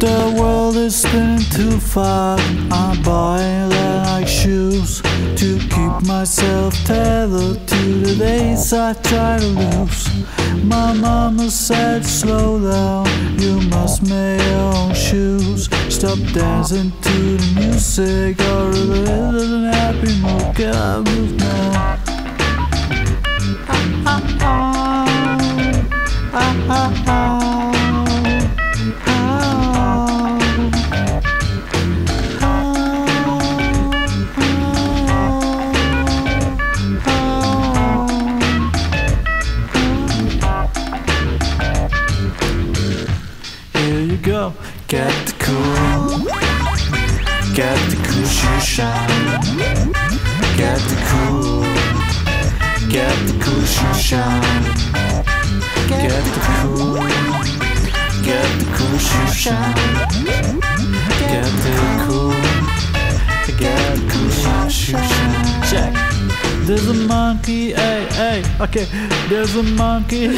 The world is spinning too fast. I'm buying like shoes to keep myself tethered to the days I try to lose. My mama said, slow down, you must make your own shoes. Stop dancing to the music, or a little unhappy mood. Gotta move now. Go get the cool, get the cool shoe shine, get the cool shoe shine, get the cool shoe shine, get the cool shoe shine. Check. There's a monkey, hey, hey, okay. There's a monkey.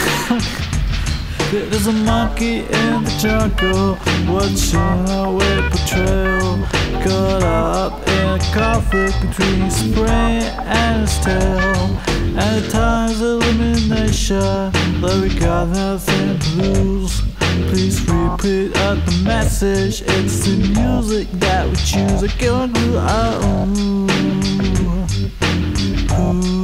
There's a monkey in the jungle, watching a wave patrol, caught up in a conflict between his brain and his tail. And at times elimination, but we got nothing to lose. Please repeat out the message, it's the music that we choose. I can't do our own.